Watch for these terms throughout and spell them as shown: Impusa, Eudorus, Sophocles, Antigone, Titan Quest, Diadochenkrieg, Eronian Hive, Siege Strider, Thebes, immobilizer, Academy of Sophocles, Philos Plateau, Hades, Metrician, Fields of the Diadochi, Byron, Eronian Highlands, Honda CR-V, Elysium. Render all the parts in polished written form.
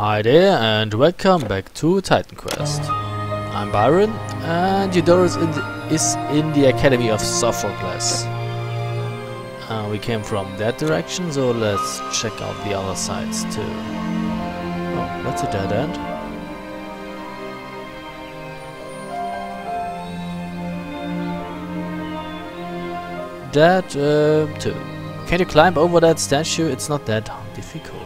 Hi there and welcome back to Titan Quest. I'm Byron and Eudorus is in the Academy of Sophocles. We came from that direction, so let's check out the other sides too. Oh, that's a dead end. That too. Can you climb over that statue? It's not that difficult.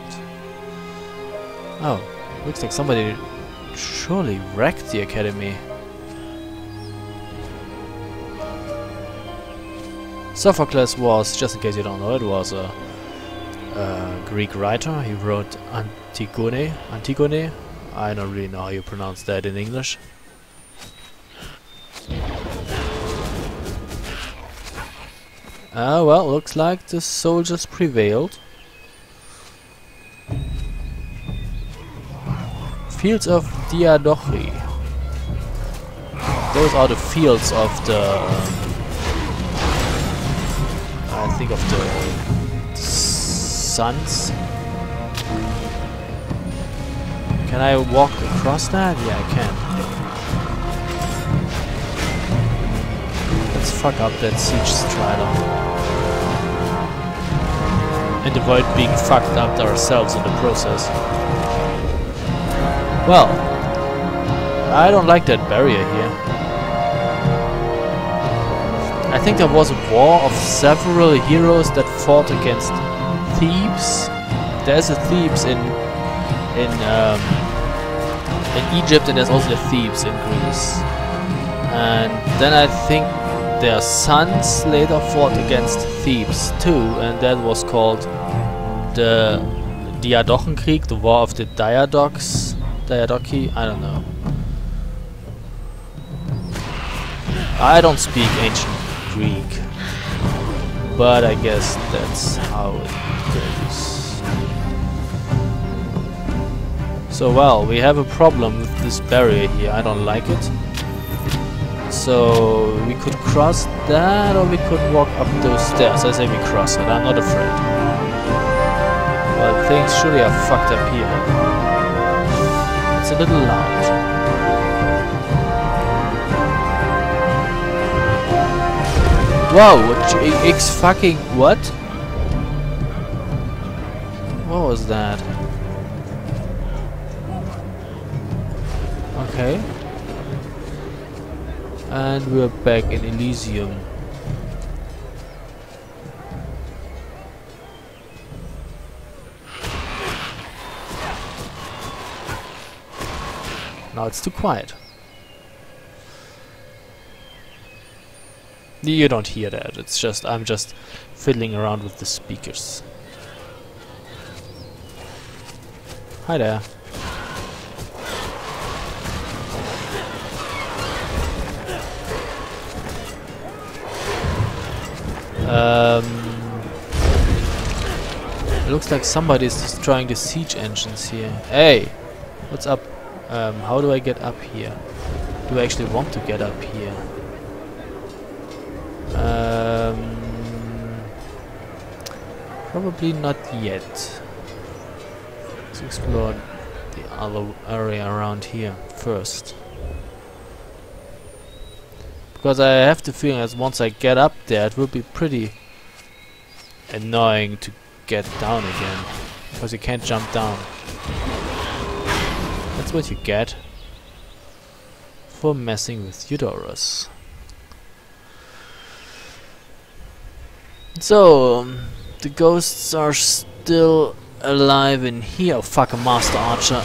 Oh, looks like somebody surely wrecked the academy. Sophocles was, just in case you don't know, it was a Greek writer. He wrote Antigone. I don't really know how you pronounce that in English. Well, looks like the soldiers prevailed. Fields of Diadochi. Those are the fields of the... I think of the suns. Can I walk across that? Yeah, I can. Let's fuck up that Siege Strider. And avoid being fucked up ourselves in the process. Well, I don't like that barrier here. I think there was a war of several heroes that fought against Thebes. There's a Thebes in Egypt, and there's also a Thebes in Greece. And then I think their sons later fought against Thebes too, and that was called the Diadochenkrieg, the War of the Diadochs. Diadochi? I don't know. I don't speak ancient Greek, but I guess that's how it goes. So well, we have a problem with this barrier here. I don't like it. So we could cross that, or we could walk up those stairs. I say we cross it. I'm not afraid. But things surely are fucked up here. It's a little loud. Whoa! X fucking what? What was that? Okay. And we're back in Elysium. Now it's too quiet. You don't hear that. It's just I'm just fiddling around with the speakers. Hi there. It looks like somebody's destroying the siege engines here. Hey, what's up? How do I get up here? Do I actually want to get up here? Probably not yet. Let's explore the other area around here first. Because I have the feeling that once I get up there, it will be pretty annoying to get down again. Because you can't jump down. That's what you get for messing with Eudorus. So, the ghosts are still alive in here. Oh, fuck, a master archer.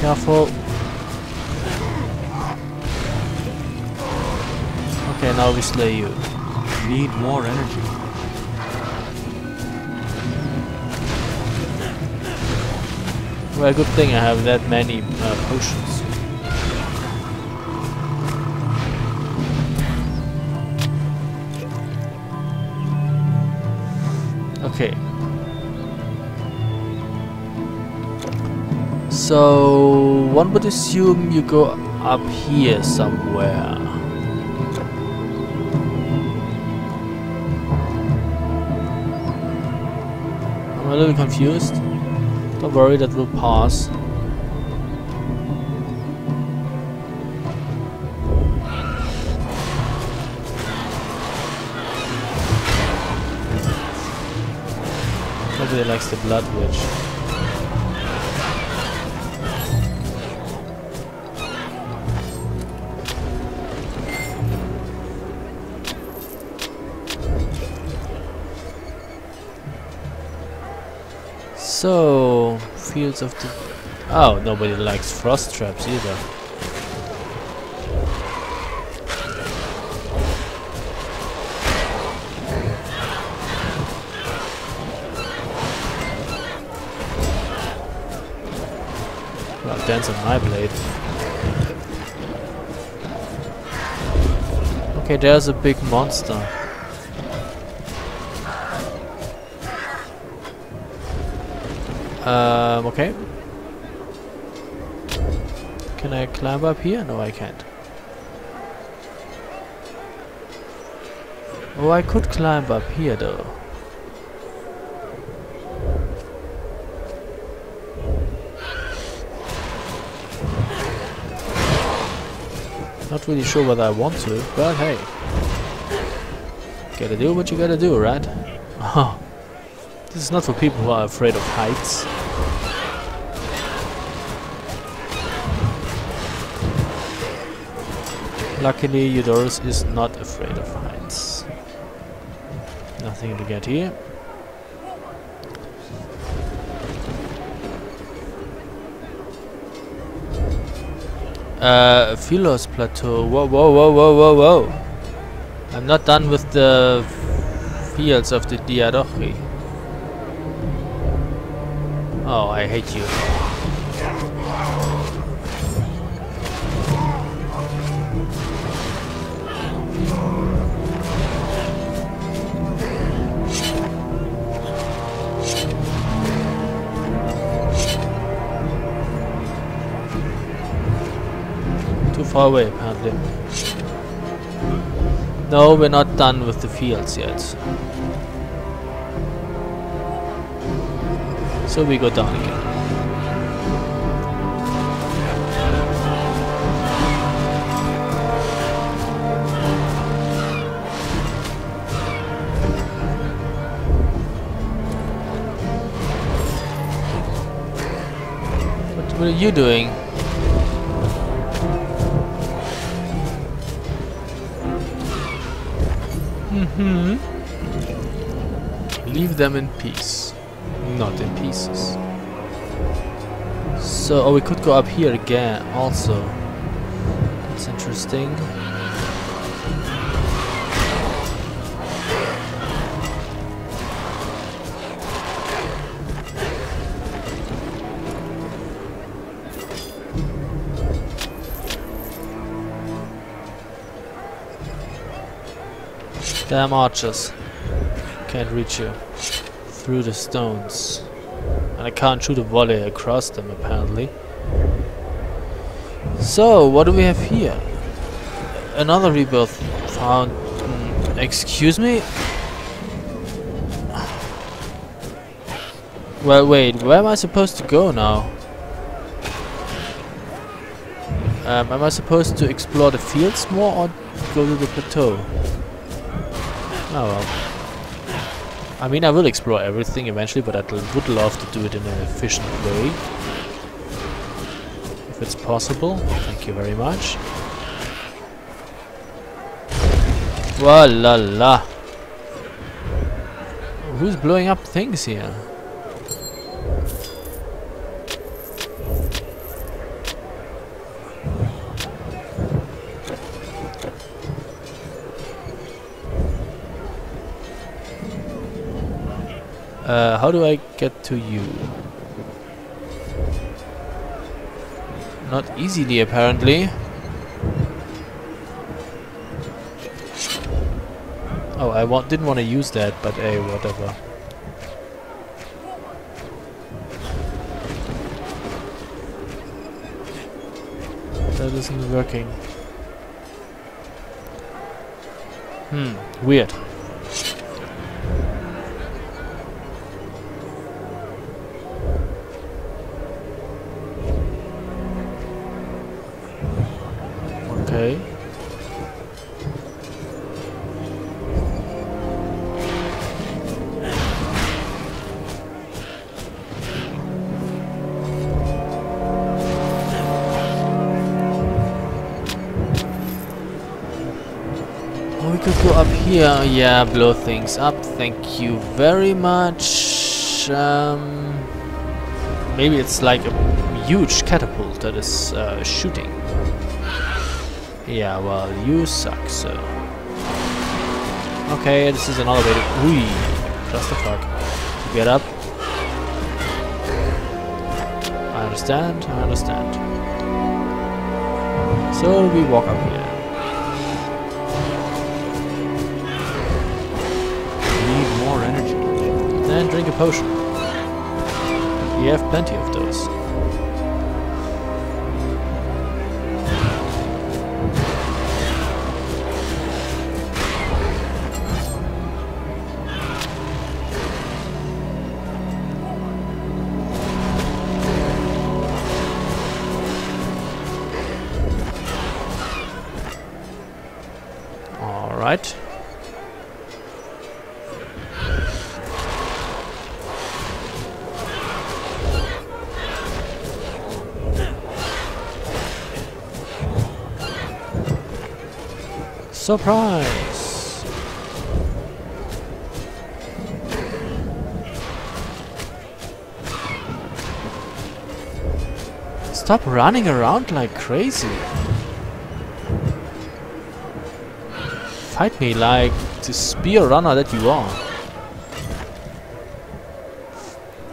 Careful. Okay, now we slay you. Need more energy. Well, good thing I have that many potions. Okay. So, one would assume you go up here somewhere. a little confused. Don't worry, that will pass. Nobody likes the Blood Witch. So, Fields of the... Oh, nobody likes frost traps either. Well, dance on my blade. Okay, there's a big monster. Okay. Can I climb up here? No, I can't. Oh, I could climb up here though. Not really sure whether I want to, but hey. Gotta do what you gotta do, right? Oh. This is not for people who are afraid of heights. Luckily, Eudorus is not afraid of heights. Nothing to get here. Philos Plateau. Whoa, whoa, whoa, whoa, whoa, whoa! I'm not done with the fields of the Diadochi. Oh, I hate you. Too far away, apparently. No, we're not done with the fields yet. So we go down again. What are you doing? Leave them in peace. Not in pieces. So, oh, we could go up here again also. That's interesting. Damn archers. Can't reach you. Through the stones, and I can't shoot a volley across them apparently. So what do we have here? Another rebirth found. Excuse me? Well wait, where am I supposed to go now? Am I supposed to explore the fields more or go to the plateau? Oh well. I mean, I will explore everything eventually, but I would love to do it in an efficient way. If it's possible. Thank you very much. Voila! Who's blowing up things here? How do I get to you? Not easily, apparently. Oh, I didn't want to use that, but hey, whatever. That isn't working. Weird. up here? Yeah, blow things up. Thank you very much. Maybe it's like a huge catapult that is shooting. Yeah, well, you suck, so. Okay, this is another way to. Whee! Just the fuck. Get up. I understand, I understand. So we walk up here. We need more energy. Then drink a potion. We have plenty of those. Right. Surprise. Stop running around like crazy. Fight me like the spear runner that you are.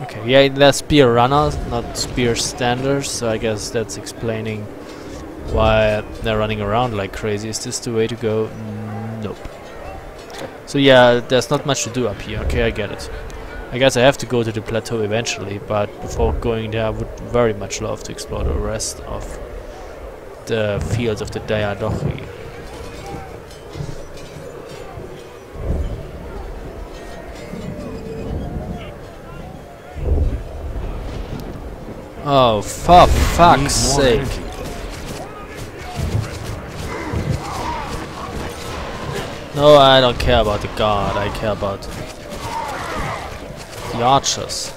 Okay, yeah, they're spear runners, not spear standers, so I guess that's explaining why they're running around like crazy. Is this the way to go? Nope. So yeah, there's not much to do up here. Okay, I get it. I guess I have to go to the plateau eventually, but before going there I would very much love to explore the rest of the Fields of the Diadochi. Oh, for fuck's sake. No, I don't care about the guard, I care about the archers.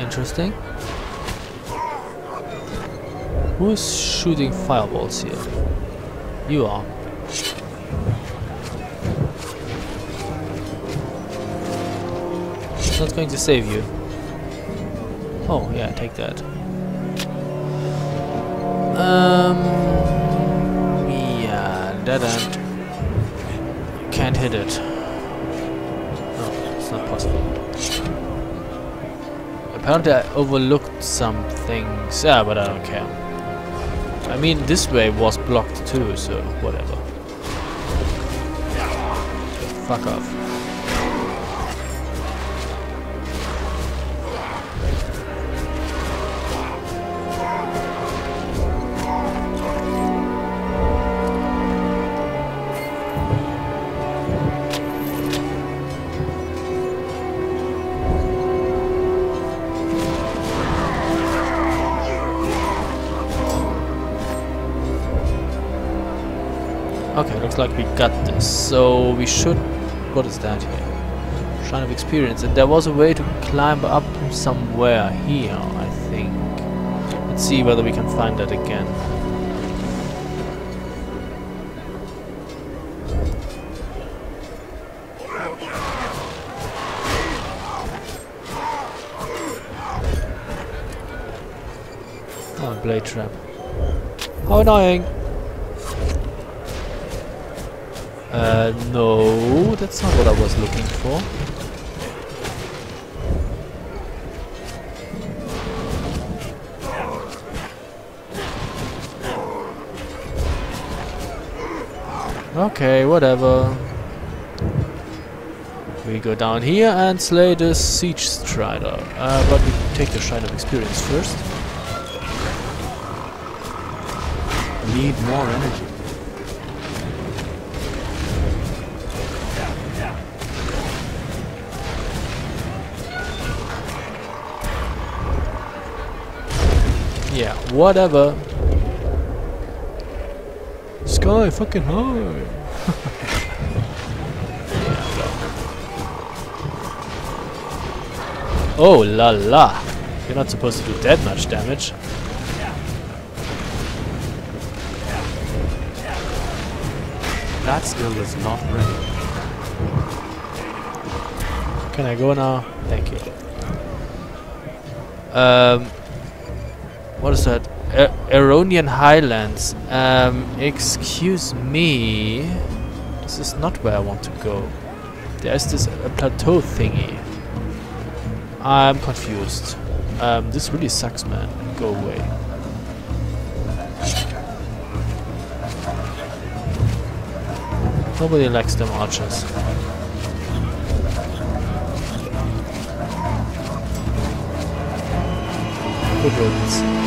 Interesting. Who's shooting fireballs here? You are. It's not going to save you. Oh, yeah, take that. Yeah, that end. Can't hit it. No, it's not possible. Apparently I overlooked some things. Yeah, but I don't care. I mean, this way was blocked too, so whatever. Fuck off. Okay, looks like we got this, so we should... What is that here? Shrine of Experience, and there was a way to climb up somewhere here, I think. Let's see whether we can find that again. Oh, blade trap. How annoying! No, that's not what I was looking for. Okay, whatever. We go down here and slay the Siege Strider. But we take the Shrine of Experience first. Need more energy. Yeah, whatever. Sky fucking high. Yeah, Oh la la! You're not supposed to do that much damage. That skill is not ready. Can I go now? Thank you. What is that? Eronian Highlands. Excuse me. This is not where I want to go. There's this plateau thingy. I'm confused. This really sucks, man. Go away. Nobody likes them archers. Good riddance.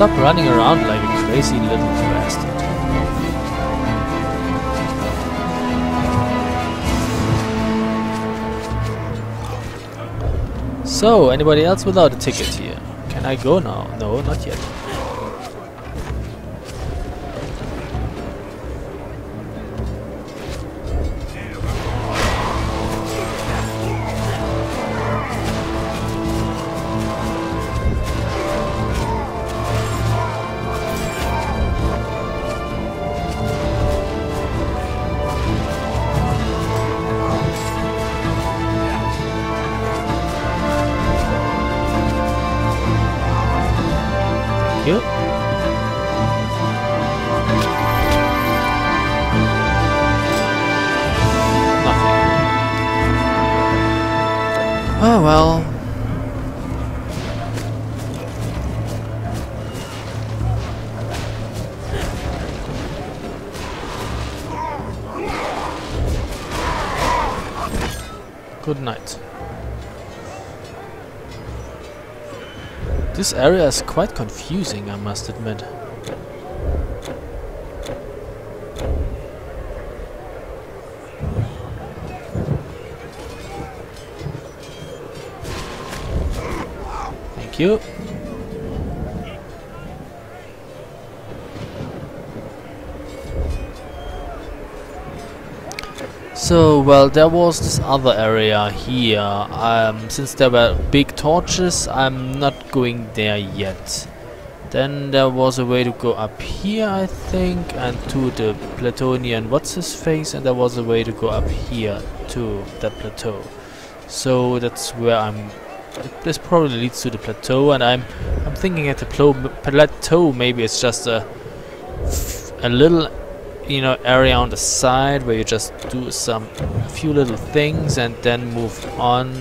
Stop running around like a crazy little bastard. So, anybody else without a ticket here? Can I go now? No, not yet. Oh well. Good night. This area is quite confusing, I must admit. You. So, well, there was this other area here. Since there were big torches, I'm not going there yet. Then there was a way to go up here, I think, and to the Platonian what's-his-face, and there was a way to go up here to that plateau. So that's where I'm... This probably leads to the plateau, and I'm thinking at the plateau maybe it's just a little, you know, area on the side where you just do a few little things and then move on.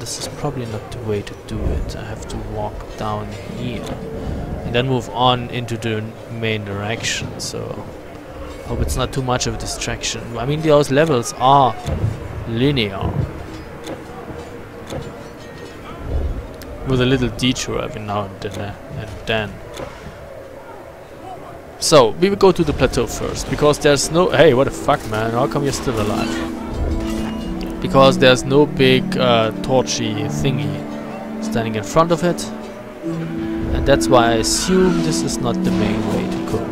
This is probably not the way to do it. I have to walk down here and then move on into the main direction. So hope it's not too much of a distraction. I mean, those levels are linear, with a little detour every now and then. So, we will go to the plateau first, because there's no... Hey, what the fuck, man? How come you're still alive? Because there's no big torchy thingy standing in front of it. And that's why I assume this is not the main way to go.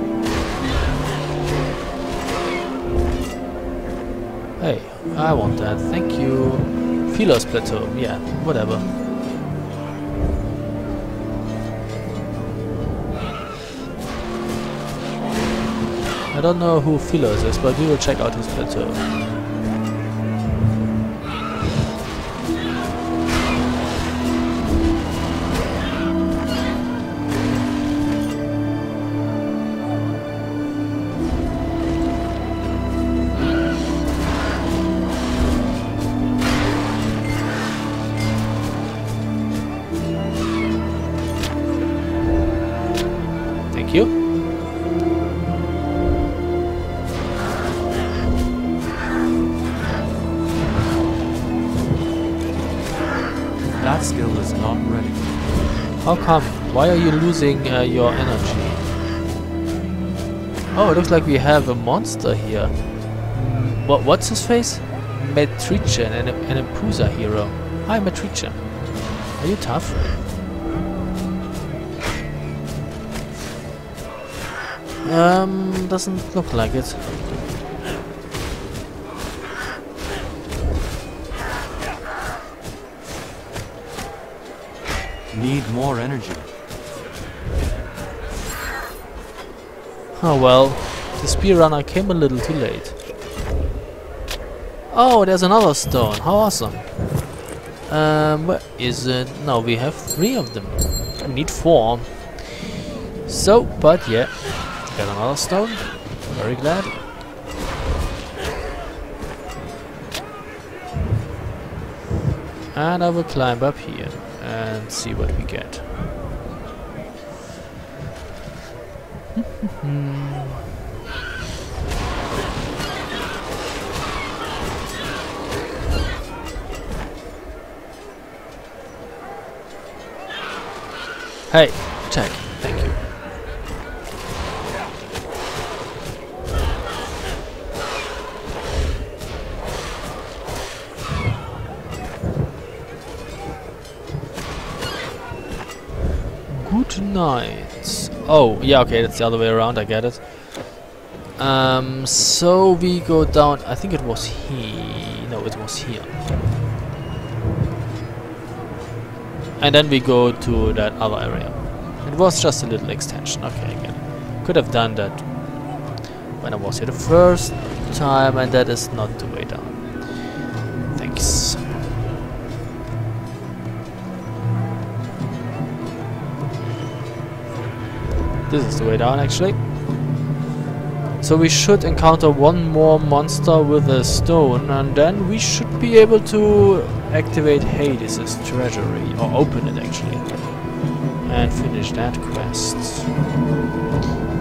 Hey, I want that. Thank you. Philos Plateau. Yeah, whatever. I don't know who Philos is, but we will check out his plateau. Thank you. That skill is not ready. How come? Why are you losing your energy? Oh, it looks like we have a monster here. What's his face? Metrician, an Impusa hero. Hi, Metrician. Are you tough? Doesn't look like it. Need more energy. Oh well, the speedrunner came a little too late. Oh, there's another stone. How awesome. Where is it? No, we have 3 of them. We need 4. So, but yeah. Got another stone. Very glad. And I will climb up here and see what we get. Hey, check. Thank you. Good night. Oh, yeah, okay, that's the other way around, I get it. So we go down, I think it was here. No, it was here. And then we go to that other area. It was just a little extension. Okay, I get it. Could have done that when I was here the first time, and that is not the way down. Thanks. This is the way down, actually. So we should encounter one more monster with a stone, and then we should be able to activate Hades' treasury, or open it actually, and finish that quest.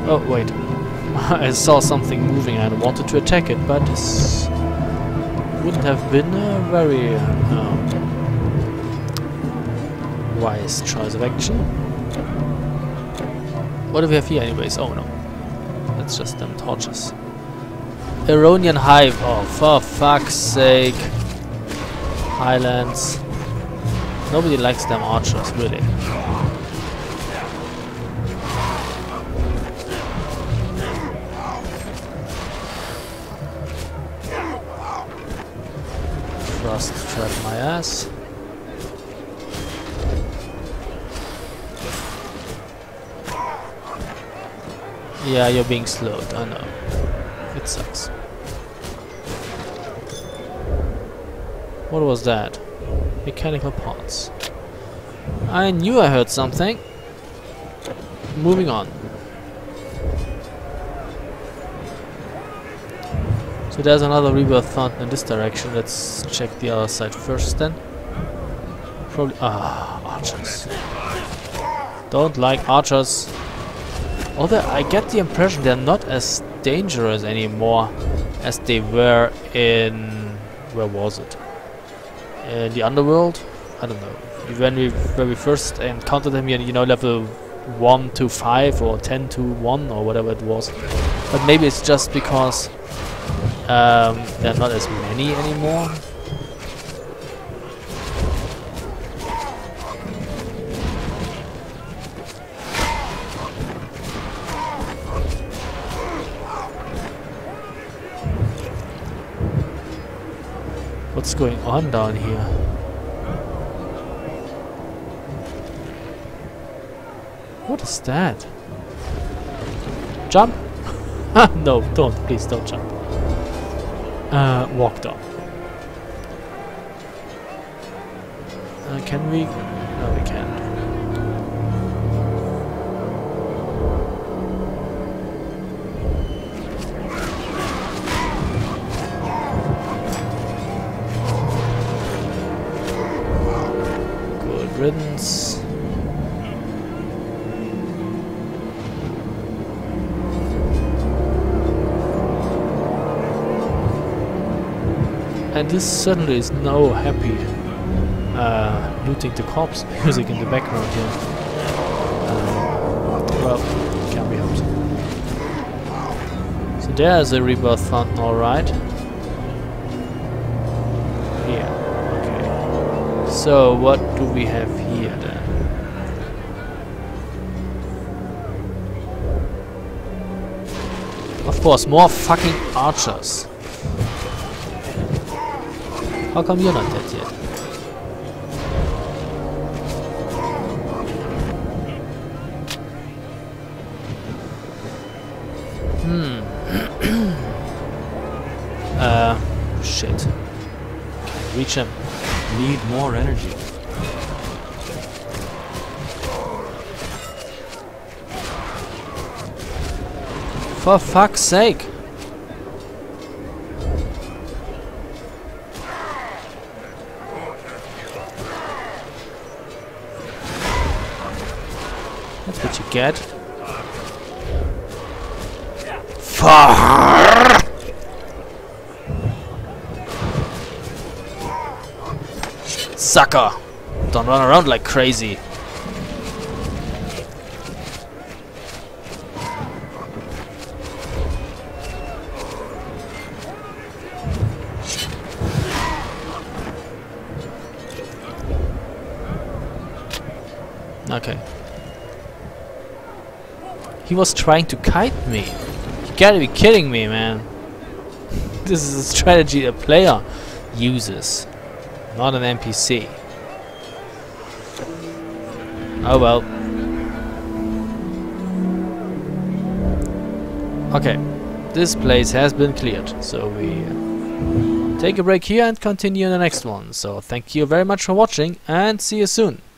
Oh wait, I saw something moving and wanted to attack it, but this wouldn't have been a very wise choice of action. What do we have here anyways? Oh no, that's just them torches. Eronian Hive, oh for fuck's sake. Highlands. Nobody likes them archers, really. Frost trapped my ass. Yeah, you're being slowed, I know. It sucks. What was that? Mechanical parts. I knew I heard something. Moving on. So there's another rebirth fountain in this direction. Let's check the other side first then. Probably... Ah, archers. Don't like archers. Although I get the impression they're not as dangerous anymore as they were in... Where was it? In the underworld, I don't know. When we first encountered them, you know, level 1 to 5 or 10 to 1 or whatever it was. But maybe it's just because there are not as many anymore. What's going on down here? What is that? Jump? No, don't. Please don't jump. Walk down. Can we? No, we can't. Riddance. And this certainly is no happy looting the corpse music in the background here. Well, can't be helped. So there's a rebirth fountain, alright. So what do we have here then? Of course, more fucking archers. How come you're not dead yet? Shit. Can't reach him. Need more energy. For fuck's sake! That's what you get. Fuck! Sucker! Don't run around like crazy. Okay. He was trying to kite me. You gotta be kidding me, man. This is a strategy a player uses. Not an NPC. Oh well. Okay, this place has been cleared, so we take a break here and continue in the next one. So thank you very much for watching and see you soon.